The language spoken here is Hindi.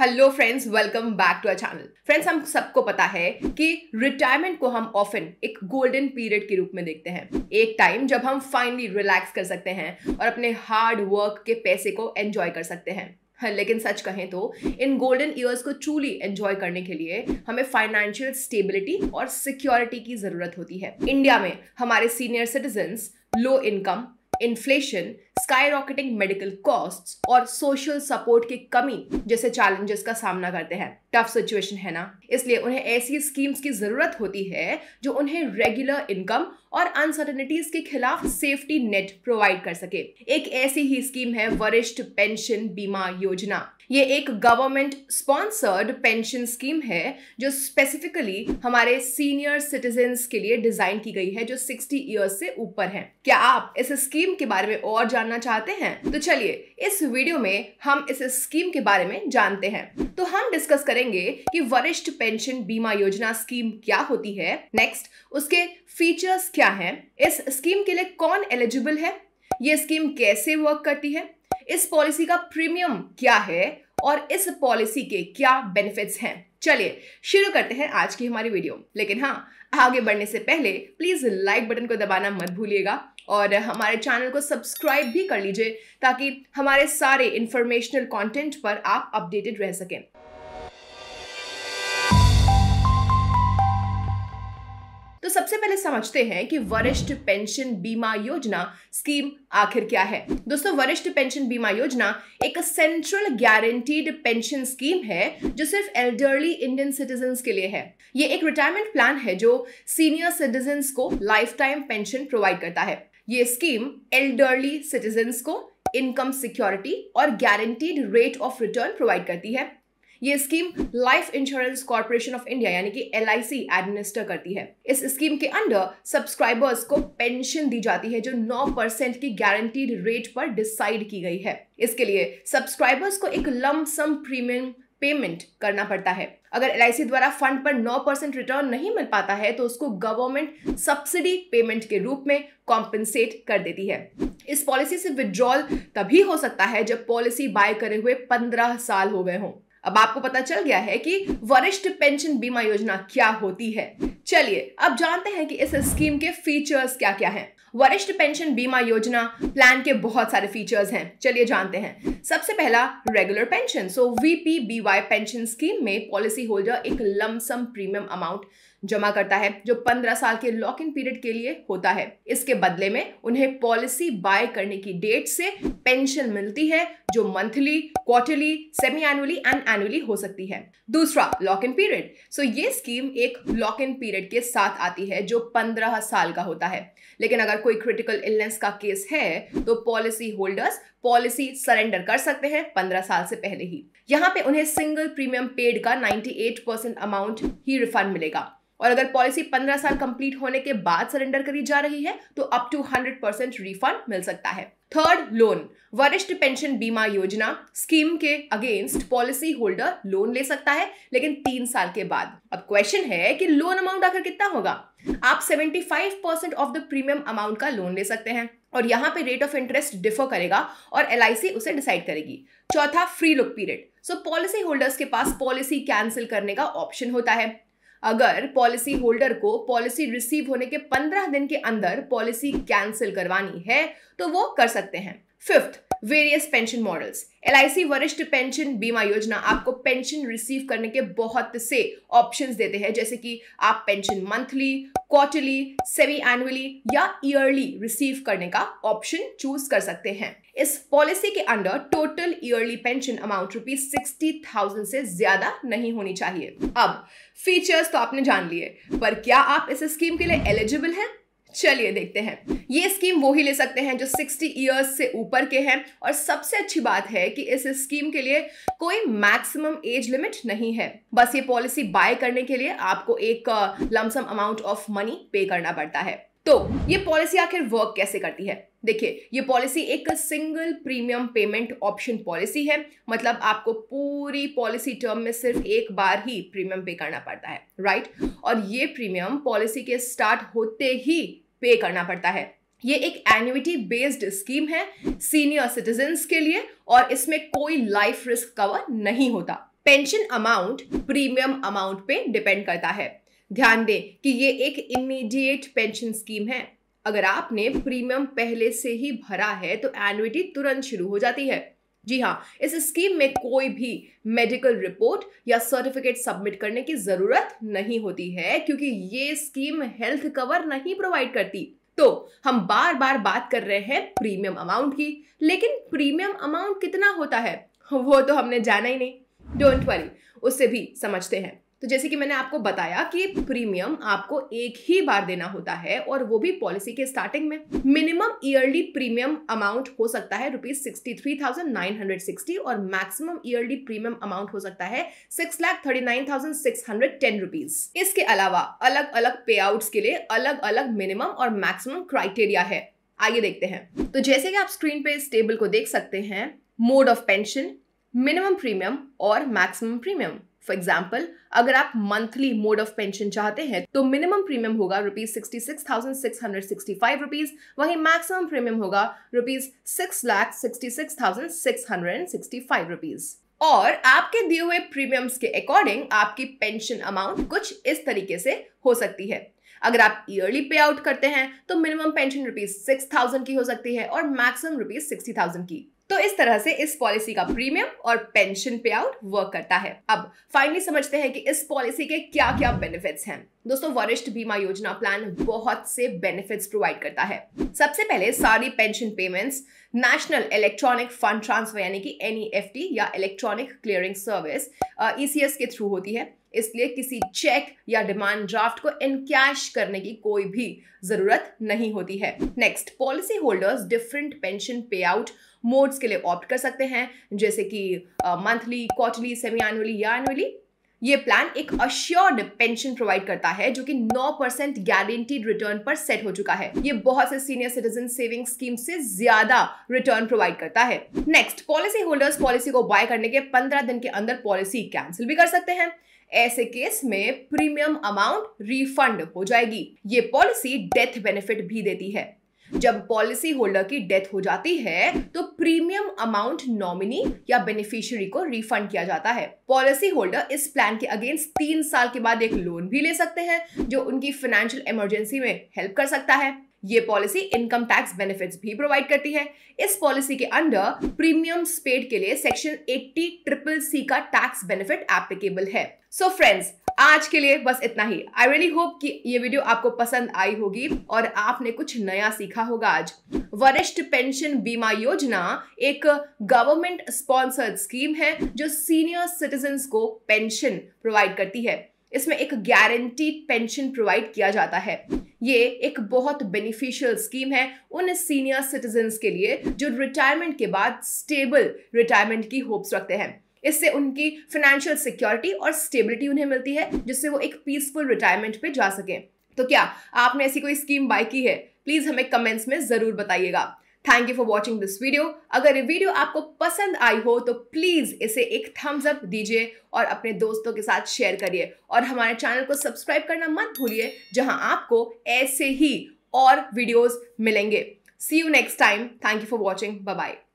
Hello friends, welcome back to our channel. Friends, हम सबको पता है कि रिटायरमेंट को हम ऑफन एक गोल्डन पीरियड के रूप में देखते हैं, एक टाइम जब हम फाइनली रिलैक्स कर सकते हैं और अपने हार्ड वर्क के पैसे को एंजॉय कर सकते हैं। लेकिन सच कहें तो इन गोल्डन ईयर्स को ट्रूली एंजॉय करने के लिए हमें फाइनेंशियल स्टेबिलिटी और सिक्योरिटी की जरूरत होती है। इंडिया में हमारे senior citizens low income, inflation, skyrocketing medical costs और सोशल सपोर्ट की कमी जैसे चैलेंजेस का सामना करते हैं। टफ सिचुएशन है ना, इसलिए उन्हें ऐसी स्कीम्स की जरूरत होती है जो उन्हें रेगुलर इनकम और अनसर्टेनिटीज के खिलाफ सेफ्टी नेट प्रोवाइड कर सके। एक ऐसी ही स्कीम है वरिष्ठ पेंशन बीमा योजना। ये एक गवर्नमेंट स्पॉन्सर्ड पेंशन स्कीम है जो स्पेसिफिकली हमारे सीनियर सिटीजन्स के लिए डिजाइन की गई है जो 60 इयर्स से ऊपर हैं। क्या आप इस स्कीम के बारे में और जानना चाहते हैं? तो चलिए इस वीडियो में हम इस स्कीम के बारे में जानते हैं। तो हम डिस्कस करेंगे कि वरिष्ठ पेंशन बीमा योजना स्कीम क्या होती है, नेक्स्ट उसके फीचर्स क्या हैं, इस स्कीम के लिए कौन एलिजिबल है, ये स्कीम कैसे वर्क करती है, इस पॉलिसी का प्रीमियम क्या है और इस पॉलिसी के क्या बेनिफिट्स हैं। चलिए शुरू करते हैं आज की हमारी वीडियो। लेकिन हाँ, आगे बढ़ने से पहले प्लीज लाइक बटन को दबाना मत भूलिएगा और हमारे चैनल को सब्सक्राइब भी कर लीजिए ताकि हमारे सारे इंफॉर्मेशनल कंटेंट पर आप अपडेटेड रह सकें। तो सबसे पहले समझते हैं कि वरिष्ठ पेंशन बीमा योजना स्कीम आखिर क्या है। दोस्तों, वरिष्ठ पेंशन बीमा योजना एक सेंट्रल गारंटीड पेंशन स्कीम है जो सिर्फ एल्डरली इंडियन सिटीजन्स के लिए है। ये एक रिटायरमेंट प्लान है जो सीनियर सिटीजन्स को लाइफ टाइम पेंशन प्रोवाइड करता है। ये स्कीम एल्डरली सिटीजन्स को इनकम सिक्योरिटी और guaranteed rate of return provide करती है। ये scheme life insurance corporation of India यानी कि LIC एडमिनिस्टर करती है। इस स्कीम के अंडर सब्सक्राइबर्स को पेंशन दी जाती है जो 9% की गारंटीड रेट पर डिसाइड की गई है। इसके लिए सब्सक्राइबर्स को एक लंप सम प्रीमियम पेमेंट करना पड़ता है। अगर LIC द्वारा फंड पर 9% रिटर्न नहीं मिल पाता है तो उसको गवर्नमेंट सब्सिडी पेमेंट के रूप में कॉम्पेंसेट कर देती है। इस पॉलिसी से विड्रॉल तभी हो सकता है जब पॉलिसी बाय करे हुए 15 साल हो गए हों। अब आपको पता चल गया है कि वरिष्ठ पेंशन बीमा योजना क्या होती है। चलिए अब जानते हैं कि इस स्कीम के फीचर्स क्या क्या हैं। वरिष्ठ पेंशन बीमा योजना प्लान के बहुत सारे फीचर्स हैं, चलिए जानते हैं। सबसे पहला regular pension. So VPBY pension scheme में पॉलिसी होल्डर एक लमसम प्रीमियम अमाउंट जमा करता है जो 15 साल के लॉक इन पीरियड के लिए होता है। इसके बदले में उन्हें पॉलिसी बाय करने की डेट से पेंशन मिलती है जो monthly, quarterly, semi annually and annually हो सकती है। दूसरा, लॉक इन पीरियड। सो ये स्कीम एक लॉक इन पीरियड के साथ आती है जो 15 साल का होता है, लेकिन अगर कोई क्रिटिकल इलनेस का केस है तो पॉलिसी होल्डर्स पॉलिसी सरेंडर कर सकते हैं 15 साल से पहले ही। यहाँ पे उन्हें सिंगल प्रीमियम पेड का 98% अमाउंट ही रिफंड मिलेगा और अगर पॉलिसी 15 साल कंप्लीट होने के बाद सरेंडर करी जा रही है तो अप टू 100% रिफंड मिल सकता है। Third, loan. वरिष्ठ पेंशन बीमा योजना स्कीम के अगेंस्ट पॉलिसी होल्डर लोन ले सकता है, लेकिन 3 साल के बाद। अब क्वेश्चन है कि लोन अमाउंट आखिर कितना होगा। आप 75% ऑफ द प्रीमियम अमाउंट का लोन ले सकते हैं और यहाँ पे रेट ऑफ इंटरेस्ट डिफर करेगा और LIC उसे डिसाइड करेगी। चौथा, free look period. So policy holders के पास पॉलिसी कैंसिल करने का ऑप्शन होता है। अगर पॉलिसी होल्डर को पॉलिसी रिसीव होने के 15 दिन के अंदर पॉलिसी कैंसिल करवानी है तो वो कर सकते हैं। Fifth, various pension models. LIC वरिष्ठ पेंशन बीमा योजना आपको पेंशन रिसीव करने के बहुत से ऑप्शंस देते हैं, जैसे कि आप pension monthly, quarterly, semi annually या ईयरली रिसीव करने का ऑप्शन चूज कर सकते हैं। इस पॉलिसी के under total yearly pension amount ₹60,000 से ज्यादा नहीं होनी चाहिए। अब फीचर्स तो आपने जान लिए, पर क्या आप इस स्कीम के लिए एलिजिबल हैं? चलिए देखते हैं। ये स्कीम वो ही ले सकते हैं जो 60 इयर्स से ऊपर के हैं और सबसे अच्छी बात है कि इस स्कीम के लिए कोई मैक्सिमम एज लिमिट नहीं है। बस ये पॉलिसी बाय करने के लिए आपको एक लमसम अमाउंट ऑफ मनी पे करना पड़ता है। तो ये पॉलिसी आखिर वर्क कैसे करती है? देखिए, ये पॉलिसी एक single premium payment option policy है, मतलब आपको पूरी पॉलिसी टर्म में सिर्फ एक बार ही प्रीमियम पे करना पड़ता है, राइट? और ये प्रीमियम पॉलिसी के स्टार्ट होते ही पे करना पड़ता है। ये एक एन्युटी बेस्ड स्कीम है सीनियर सिटीजन्स के लिए और इसमें कोई लाइफ रिस्क कवर नहीं होता। पेंशन अमाउंट प्रीमियम अमाउंट पे डिपेंड करता है। ध्यान दें कि ये एक इमीडिएट पेंशन स्कीम है। अगर आपने प्रीमियम पहले से ही भरा है तो एन्युटी तुरंत शुरू हो जाती है। जी हाँ, इस स्कीम में कोई भी मेडिकल रिपोर्ट या सर्टिफिकेट सबमिट करने की जरूरत नहीं होती है, क्योंकि ये स्कीम हेल्थ कवर नहीं प्रोवाइड करती। तो हम बार बार बात कर रहे हैं प्रीमियम अमाउंट की, लेकिन प्रीमियम अमाउंट कितना होता है वो तो हमने जाना ही नहीं। डोंट वरी, उससे भी समझते हैं। तो जैसे कि मैंने आपको बताया कि प्रीमियम आपको एक ही बार देना होता है, और वो भी पॉलिसी के स्टार्टिंग में। मिनिमम ईयरली प्रीमियम अमाउंट हो सकता है ₹63,960 और मैक्सिमम ईयरली प्रीमियम अमाउंट हो सकता है ₹6,39,610। इसके अलावा अलग अलग पे आउट्स के लिए अलग अलग मिनिमम और मैक्सिमम क्राइटेरिया है। आइए देखते हैं। तो जैसे कि आप स्क्रीन पे इस टेबल को देख सकते हैं, mode of pension, minimum premium और मैक्सिमम प्रीमियम। फॉर एग्जाम्पल, अगर आप मंथली मोड ऑफ पेंशन चाहते हैं तो मिनिमम प्रीमियम होगा ₹66,665, वहीं मैक्सिमम प्रीमियम होगा ₹6,66,665। और आपके दिए हुए प्रीमियम्स के अकॉर्डिंग आपकी पेंशन अमाउंट कुछ इस तरीके से हो सकती है। अगर आप ईयरली पे आउट करते हैं तो मिनिमम पेंशन ₹6,000 की हो सकती है और मैक्सिमम ₹60,000 की। तो इस तरह से इस पॉलिसी का प्रीमियम और पेंशन पे आउट वर्क करता है। अब फाइनली समझते हैं कि इस पॉलिसी के क्या क्या बेनिफिट्स हैं। दोस्तों, वरिष्ठ बीमा योजना प्लान बहुत से बेनिफिट्स प्रोवाइड करता है। सबसे पहले सारी pension payments national electronic fund transfer यानी कि NEFT या इलेक्ट्रॉनिक क्लियरिंग सर्विस ECS के थ्रू होती है, इसलिए किसी चेक या डिमांड ड्राफ्ट को इनकैश करने की कोई भी जरूरत नहीं होती है। Next, policy holders different pension pay out modes के लिए ऑप्ट कर सकते हैं, जैसे कि मंथली, क्वार्टरली, सेमी एनुअली या एनुअली। ये प्लान एक अश्योर्ड पेंशन प्रोवाइड करता है जो कि 9% गारंटीड रिटर्न पर सेट हो चुका है। ये बहुत से सीनियर सिटीजन सेविंग स्कीम से ज्यादा रिटर्न प्रोवाइड करता है। नेक्स्ट, पॉलिसी होल्डर्स पॉलिसी को बाय करने के 15 दिन के अंदर पॉलिसी कैंसिल भी कर सकते हैं। ऐसे केस में प्रीमियम अमाउंट रिफंड हो जाएगी। ये पॉलिसी डेथ बेनिफिट भी देती है। जब पॉलिसी होल्डर की डेथ हो जाती है तो प्रीमियम अमाउंट नॉमिनी या बेनिफिशियरी को रिफंड किया जाता है। पॉलिसी होल्डर इस प्लान के अगेंस्ट 3 साल के बाद एक लोन भी ले सकते हैं जो उनकी फाइनेंशियल इमरजेंसी में हेल्प कर सकता है। ये पॉलिसी इनकम टैक्स बेनिफिट्स भी प्रोवाइड करती है। इस पॉलिसी के अंडर प्रीमियम्स पेड के लिए सेक्शन 80CCC का टैक्स बेनिफिट एप्लीकेबल है। सो फ्रेंड्स, आज के लिए बस इतना ही। आई रियली होप कि ये वीडियो आपको पसंद आई होगी और आपने कुछ नया सीखा होगा आज। वरिष्ठ पेंशन बीमा योजना एक गवर्नमेंट स्पॉन्सर्ड स्कीम है जो सीनियर सिटीजन्स को पेंशन प्रोवाइड करती है। इसमें एक गारंटीड पेंशन प्रोवाइड किया जाता है। ये एक बहुत बेनिफिशियल स्कीम है उन सीनियर सिटीजन्स के लिए जो रिटायरमेंट के बाद स्टेबल रिटायरमेंट की होप्स रखते हैं। इससे उनकी फाइनेंशियल सिक्योरिटी और स्टेबिलिटी उन्हें मिलती है, जिससे वो एक पीसफुल रिटायरमेंट पे जा सकें। तो क्या आपने ऐसी कोई स्कीम बाय की है? प्लीज हमें कमेंट्स में जरूर बताइएगा। Thank you for watching this video. अगर ये वीडियो आपको पसंद आई हो तो प्लीज इसे एक थम्स अप दीजिए और अपने दोस्तों के साथ शेयर करिए, और हमारे चैनल को सब्सक्राइब करना मत भूलिए, जहां आपको ऐसे ही और वीडियोस मिलेंगे। See you next time. Thank you for watching. Bye bye.